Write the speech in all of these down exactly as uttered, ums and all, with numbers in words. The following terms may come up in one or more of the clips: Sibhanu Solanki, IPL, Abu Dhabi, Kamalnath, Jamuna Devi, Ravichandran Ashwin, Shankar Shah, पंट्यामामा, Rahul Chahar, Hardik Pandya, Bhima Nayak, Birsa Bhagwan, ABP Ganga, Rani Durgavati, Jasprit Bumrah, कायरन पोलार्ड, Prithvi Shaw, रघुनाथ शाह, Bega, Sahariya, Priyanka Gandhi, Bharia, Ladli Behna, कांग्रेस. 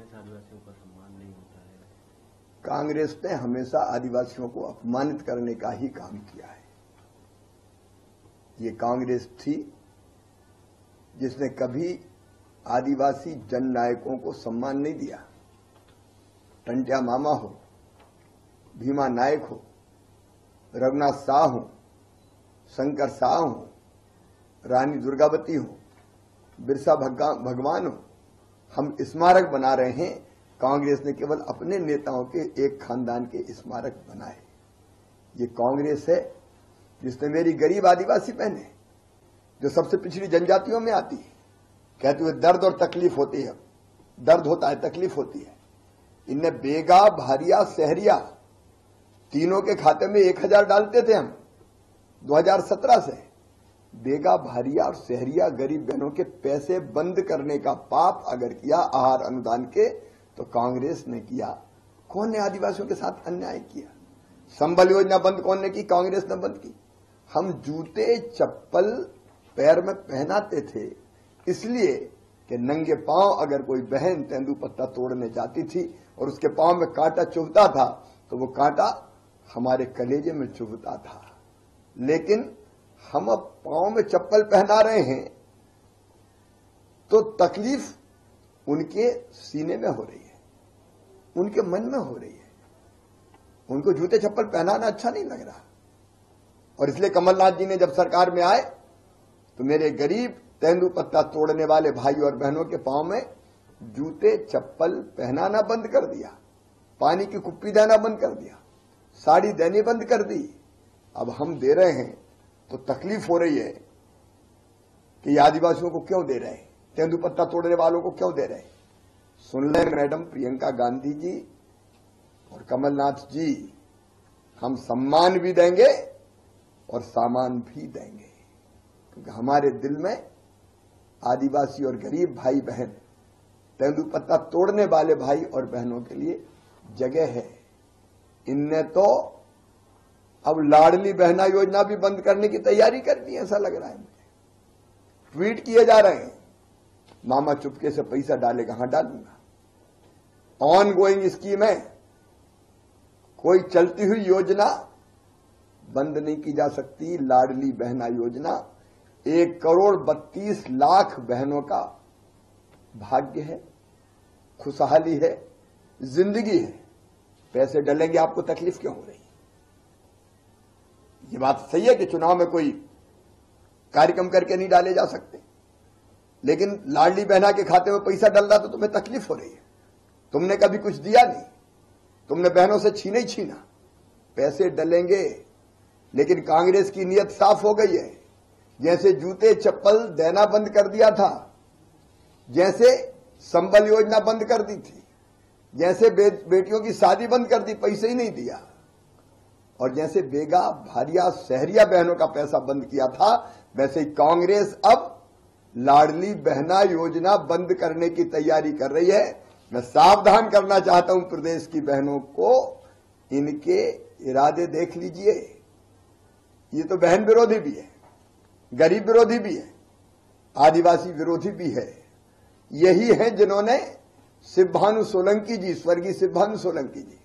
आदिवासियों का सम्मान नहीं होता है। कांग्रेस ने हमेशा आदिवासियों को अपमानित करने का ही काम किया है। ये कांग्रेस थी जिसने कभी आदिवासी जननायकों को सम्मान नहीं दिया। पंट्यामामा हो, भीमा नायक हो, रघुनाथ शाह हो, शंकर शाह हो, रानी दुर्गावती हो, बिरसा भगवान हो, हम स्मारक बना रहे हैं। कांग्रेस ने केवल अपने नेताओं के एक खानदान के स्मारक बनाए। ये कांग्रेस है जिसने मेरी गरीब आदिवासी बहनें जो सबसे पिछड़ी जनजातियों में आती है, कहते हुए दर्द और तकलीफ होती है, दर्द होता है, तकलीफ होती है। इनने बेगा, भारिया, सहरिया तीनों के खाते में एक हजार डालते थे हम दो हजार सत्रह से। बेगा, भारिया और सहरिया गरीब बहनों के पैसे बंद करने का पाप अगर किया आहार अनुदान के तो कांग्रेस ने किया। कौन ने आदिवासियों के साथ अन्याय किया? संबल योजना बंद कौन ने की? कांग्रेस ने बंद की। हम जूते चप्पल पैर में पहनाते थे इसलिए कि नंगे पांव अगर कोई बहन तेंदू पत्ता तोड़ने जाती थी और उसके पांव में कांटा चुभता था तो वो कांटा हमारे कलेजे में चुभता था। लेकिन हम अब पांव में चप्पल पहना रहे हैं तो तकलीफ उनके सीने में हो रही है, उनके मन में हो रही है। उनको जूते चप्पल पहनाना अच्छा नहीं लग रहा और इसलिए कमलनाथ जी ने जब सरकार में आए तो मेरे गरीब तेंदू पत्ता तोड़ने वाले भाई और बहनों के पांव में जूते चप्पल पहनाना बंद कर दिया, पानी की कुप्पी देना बंद कर दिया, साड़ी देनी बंद कर दी। अब हम दे रहे हैं तो तकलीफ हो रही है कि आदिवासियों को क्यों दे रहे हैं, तेंदू पत्ता तोड़ने वालों को क्यों दे रहे हैं। सुन लें मैडम प्रियंका गांधी जी और कमलनाथ जी, हम सम्मान भी देंगे और सामान भी देंगे क्योंकि हमारे दिल में आदिवासी और गरीब भाई बहन तेंदू पत्ता तोड़ने वाले भाई और बहनों के लिए जगह है। इनने तो अब लाडली बहना योजना भी बंद करने की तैयारी कर दी, ऐसा लग रहा है मुझे। ट्वीट किए जा रहे हैं, मामा चुपके से पैसा डालेगा, हां डालूंगा। ऑन गोइंग स्कीम है, कोई चलती हुई योजना बंद नहीं की जा सकती। लाडली बहना योजना एक करोड़ बत्तीस लाख बहनों का भाग्य है, खुशहाली है, जिंदगी है। पैसे डलेंगे, आपको तकलीफ क्यों हो रही है? ये बात सही है कि चुनाव में कोई कार्यक्रम करके नहीं डाले जा सकते, लेकिन लाडली बहना के खाते में पैसा डल रहा तो तुम्हें तकलीफ हो रही है। तुमने कभी कुछ दिया नहीं, तुमने बहनों से छीने ही छीना। पैसे डलेंगे, लेकिन कांग्रेस की नीयत साफ हो गई है। जैसे जूते चप्पल देना बंद कर दिया था, जैसे संबल योजना बंद कर दी थी, जैसे बे, बेटियों की शादी बंद कर दी, पैसे ही नहीं दिया, और जैसे बेगा, भारिया, सहरिया बहनों का पैसा बंद किया था, वैसे कांग्रेस अब लाडली बहना योजना बंद करने की तैयारी कर रही है। मैं सावधान करना चाहता हूं प्रदेश की बहनों को, इनके इरादे देख लीजिए। ये तो बहन विरोधी भी है, गरीब विरोधी भी है, आदिवासी विरोधी भी है। यही है जिन्होंने सिब्भानु सोलंकी जी, स्वर्गीय सिब्भानु सोलंकी जी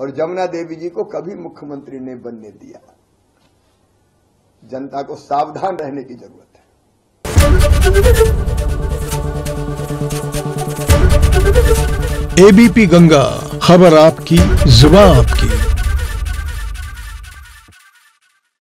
और जमुना देवी जी को कभी मुख्यमंत्री नहीं बनने दिया। जनता को सावधान रहने की जरूरत है। एबीपी गंगा, खबर आपकी, जुबान आपकी।